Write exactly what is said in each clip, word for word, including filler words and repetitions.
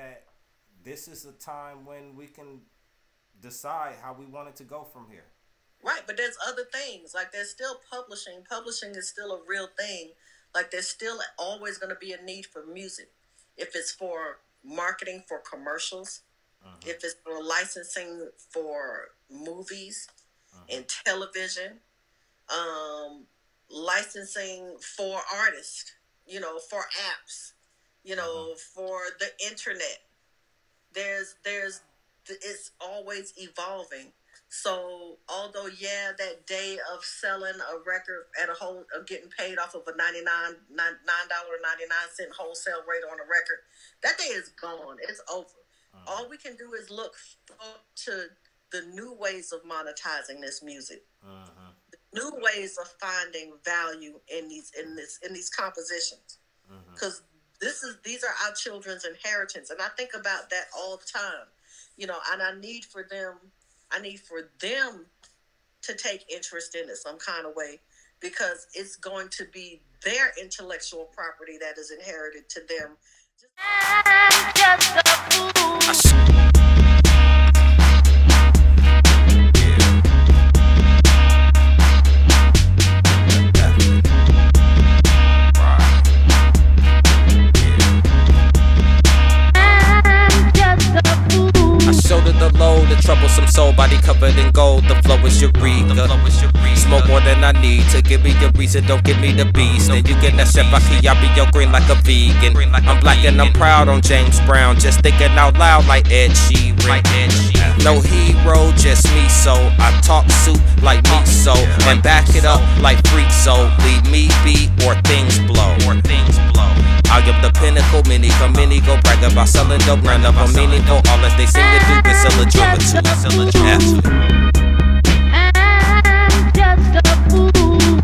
that this is a time when we can decide how we want it to go from here. Right, but there's other things. Like, there's still publishing. Publishing is still a real thing. Like, there's still always going to be a need for music. If it's for marketing for commercials, uh-huh. if it's for licensing for movies uh-huh. and television, um, licensing for artists, you know, for apps, you know, uh-huh. for the internet. There's, there's, it's always evolving. So, although, yeah, that day of selling a record at a whole, of getting paid off of a ninety-nine, nine dollars and ninety-nine cent wholesale rate on a record, that day is gone. It's over. Uh-huh. All we can do is look to the new ways of monetizing this music, uh-huh. the new ways of finding value in these in this in these compositions, because uh-huh. this is these are our children's inheritance, and I think about that all the time, you know, and I need for them. I need for them to take interest in it some kind of way, because it's going to be their intellectual property that is inherited to them. I'm just a fool. I shoulder the load, the troublesome soul, body covered in gold, the flow is eureka. Smoke more than I need to give me a reason, don't give me the beast. Then you get that chef, I key, I be your green like a vegan. I'm black and I'm proud on James Brown, just thinking out loud like Ed Sheeran. No hero, just me, so I talk soup like me, so and back it up like freak, so leave me be or things blow. I am the pinnacle, many come, many go brag about selling dope, round up on meaningful, all that they seem to do is sell a drug or two. I'm just a fool.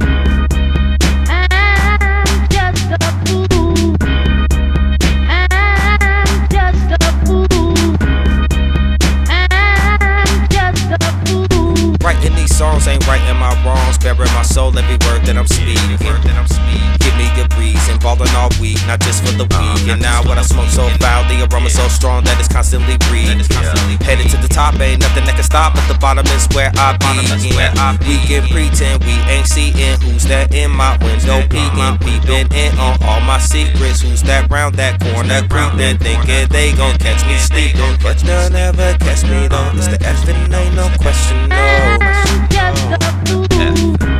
I'm just a fool. I'm just a fool. I'm just a fool. Writing these songs ain't righting my wrongs, bearing my soul every word that I'm speaking. Give me a breeze, involving all week, not just for the week. And now what I smoke so foul, the aroma so strong that it's constantly breathing. Headed to the top, ain't nothing that can stop, but the bottom is where I begin. We can pretend we ain't seeing who's that in my window, peeking, peeping in on all my secrets. Who's that round that corner, creeping, thinking they gon' catch me sleeping, but they'll never catch me though. It's the F and ain't no question, no. I'm just a fool.